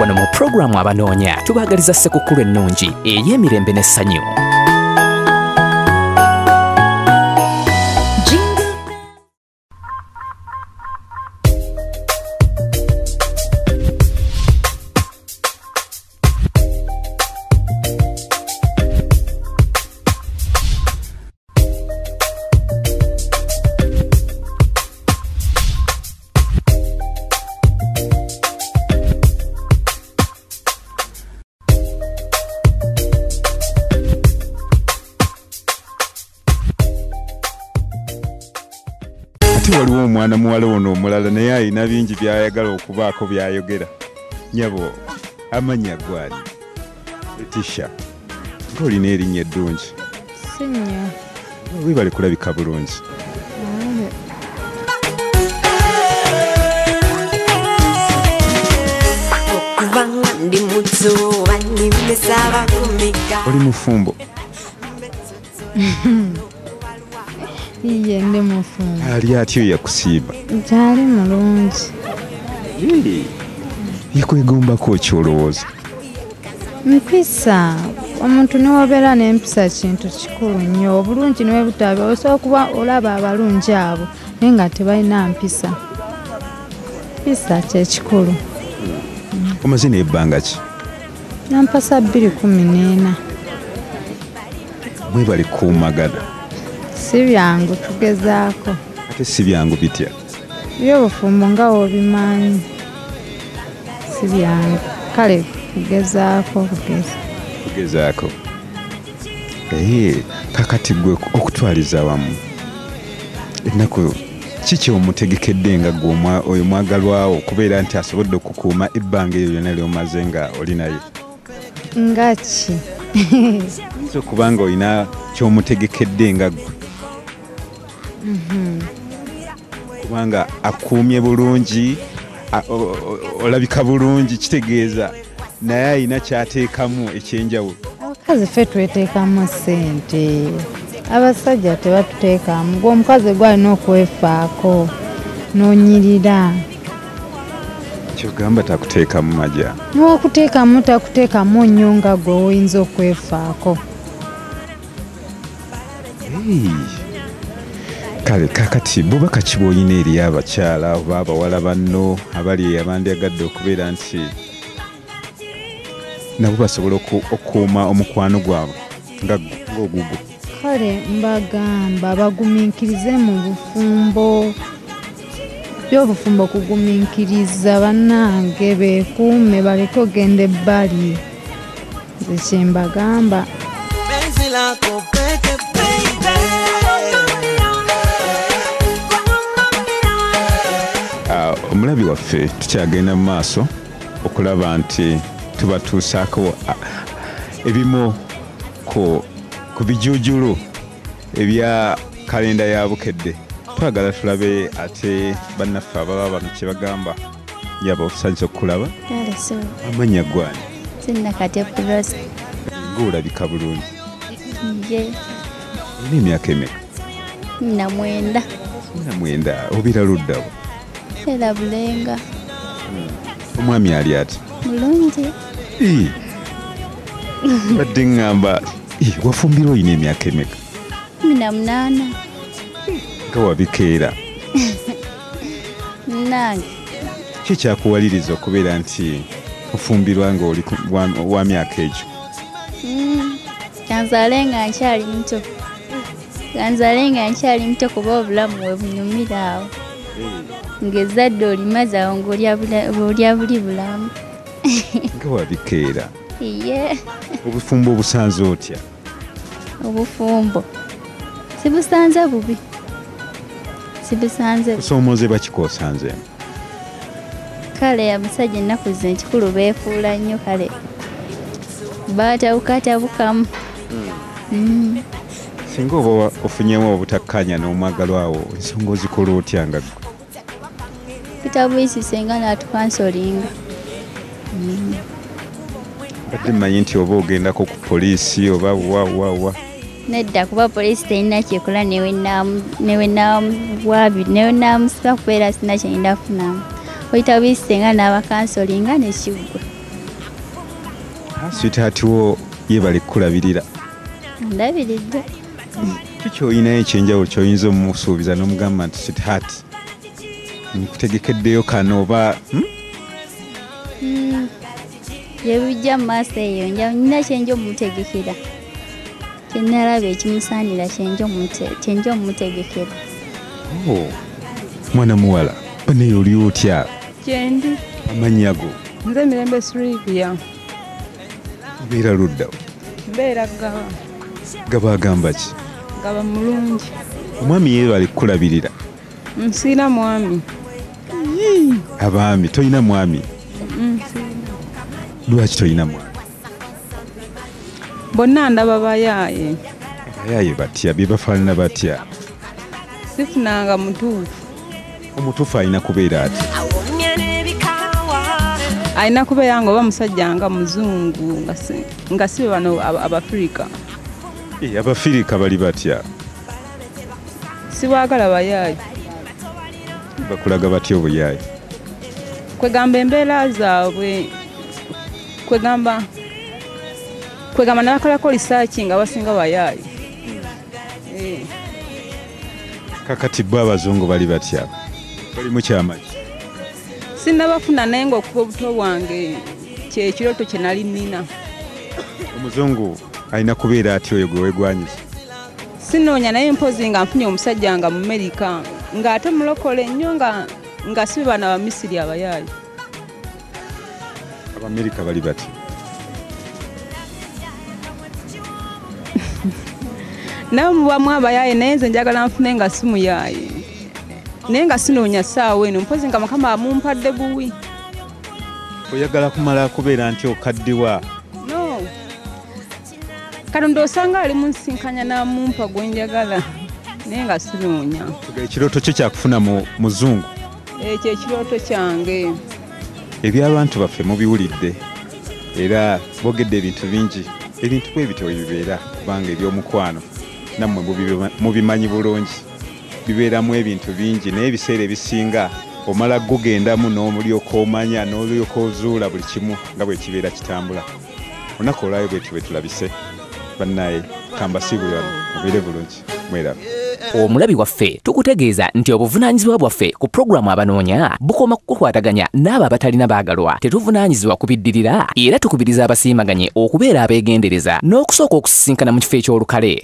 Wano mu programu Abanoonya tubagaliza ssekukkulu ennungi ey'emirembe n'essanyu. Waliwo omwana muwala ono omulala naye alina bingi byayagala okubaako byayogera. Nyabo amanya gwali Leticia, ng'olina erinnya eddungi. Sinnya webale kulabika bulungi. Oli mufumbo? Iye ndi mufumbo. Ali atyo yakusiiba? Gyali mulungi. Yakwegombako ki olowooza? Mpisa. Omuntu n'obeera n'empisa kintu kikulu nnyo. Obulungi ne butabi. Osobola okuba olaba abalungi abo naye nga tebalina mpisa. Mpisa kye kikulu. Omaze n'ebbanga ki? Nampasa 2014. Mwebale kuumagana. Si byangu tugezaako. Ate si byangu bitya? By'obufumbo nga wobimanyi. Si byangu. Kale tugezaako tugezaako. Kakati ggwe okutwaliza awamu ennaku kiki omutegekedde nga ggwe oyo mwagalwawo okubeera nti asobodde okukuuma ebbanga eyo lyonna ly'omaze nga oli naye? Nga ki? Nso kubanga olina ky'omutegekedde nga ggwe. Kubanga akuumye bulungi, olabika bulungi, kitegeeza naye alina kyateekamu ekyenjawulo. Abakazi ffe tweteekamu ssente, abasajja tebatuteekamu. Omukazi gw'alina okwefaako n'onyirira. Kyogamba takuteekamu majja? N'okuteekamu takuteekamu nnyo nga gwe oyinza okwefaako. Kale kakati bubaka ki bw'olina eri abakyala oba abawala banno abali abandyagadde okubeera nti nabo basobola okukuuma omukwano gwabwe nga ogugwo? Kale mbagamba bagumiikirize mu bufumbo. By'obufumbo kugumiikiriza bannange, beekuume baleke ogenda ebbali. Nze kye mbagamba. Omulabi waffe tukyagenda mu maaso okulaba nti tubatuusaako ebimu ku bijuujulo ebya kalenda ya Bukedde. Twagala tulabe ate bannaffe ababa bano kye bagamba. Yaba okusanyusa okukulaba. Amannya gwani? Ng'olabika bulungi. Olina emyaka emeka? 9. 9 obeera luddawo? Era Bulenga. Omwami ali ati? Mulungi. Badde ŋŋamba wafumbira olina emyaka emeka? 18. Nga wabikeera. Nange ki ekyakuwaliriza okubeera nti ofumbirwa nga oli wa myaka egyo? Kanzaale nga nkyali muto. Kanzaale nga nkyali muto kuba obulamu webunyumira awo. Ngezadde olimaze awo ng'olya buli bulamu. Nga wabikeera. Obufumbo obusanze otya? Obufumbo sibusanze bubi. Sibusanze busoomoze bakikoosanzeemu. Kale abasajja ennaku zino ekikulu beefuula nnyo, kale batabukatabukamu. Singa oba ofunyeemu obutakkaanya n'omwagalwawo ensonga ozikola otya nga ggwe? Kitabuyisisenga n'atukansolinga. Badde mmanyi nti oba ogendako ku poliisi oba wawawa? Nedda, kuba poliisi terina kyekola newenaamusiba kubeera sina kyendafuna. Okitabuyisisenga n'abakansolinga ne kiggwe. Sweetheart wo yebale kulabirira. Ndabiridde. Kicho ina echenja ochoyinzo musubiza no mugamba sweetheart. Nkutegekeddeyo kanova. Yebujja master yonja nina chenjo mutegekira. Kinarabe ekimusanira chenjo mute chenjo mutegekira. Oh. Mwana muwala pane yoli otya. Chendi. Amanyago. Nze Mirembe Sylvia. Bera Rudda. Bera Gaba. Gaba Gambachi. Gaba mulungi. Omwami yeyo alikulabirira. Nsina mwami. Abaami toyina mwami. Lwaki toyina mwami? Bonna ndaba bayaaye. Bayaaye batya bibafaanana batya. Sifunanga mutuufu. Omutuufu alina kubeera ati. Alina kubeera nga oba musajja nga muzungu nga sibe bano abafirika. Abafirika bali batya. Sibaagala bayaaye. Bakulaga batya obuyaaye. Kwegamba embeera zaabwe. Kwegamba n'abakolako lisaaki nga basinga bayaaye. Kakati bo abazungu bali batya. Bali mu kyamaji. Sinabafuna nengo okuba obuto bwange kyekiroto kye nali nina. Omuzungu alina kubeera ati oyo gwe wegwanyiza. Sinoonya naye mpozi nga nfunye omusajja nga mu Amerika ng'ate mulokole nnyo nga si baana ba Misiri abayaayi. Abamerika bali bati. Nawe mubamu abayaayi naye nze njagala nfune nga si muyaayi. Naye nga sinoonya ssaawa eno mpozi nga Mukama amumpadde buwi. Oyagala kumala kubeera nti okaddiwa? No. Katonda osanga ali mu nsinkanya n'amumpa gwe njagala. Naye nga sinoonya. Ekirooto kyo kyakufuna muzungu? Ekyo ekirooto kyange. Eby'abantu baffe mubiwulidde era bogedde ebintu bingi. Ebintu bwe bityo bibeera kubanga eby'omukwano nammwe mubimanyi bulungi. Bibeeramu ebintu bingi naye ebiseera ebisinga omala gugendamu n'omulyoka omanya n'olyoka ozuula buli kimu nga bwe kibeera kitambula. Olunaku olwayo bwetu bwe tulabise bannaye kambasiibulira mubeere bulungi mwerabe. Omulabi waffe tukutegeeza nti obuvunaanyizibwa bwaffe ku pulogulaamu Abanoonya bukoma kukukwataganya n'abo abatalina baagalwa. Tetuvunaanyizibwa kubiddirira era tukubiriza abasiimaganye okubeera abeegendereza n'okusooka okusisinkana mu kifo eky'olukale.